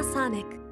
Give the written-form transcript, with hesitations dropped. Panasonic.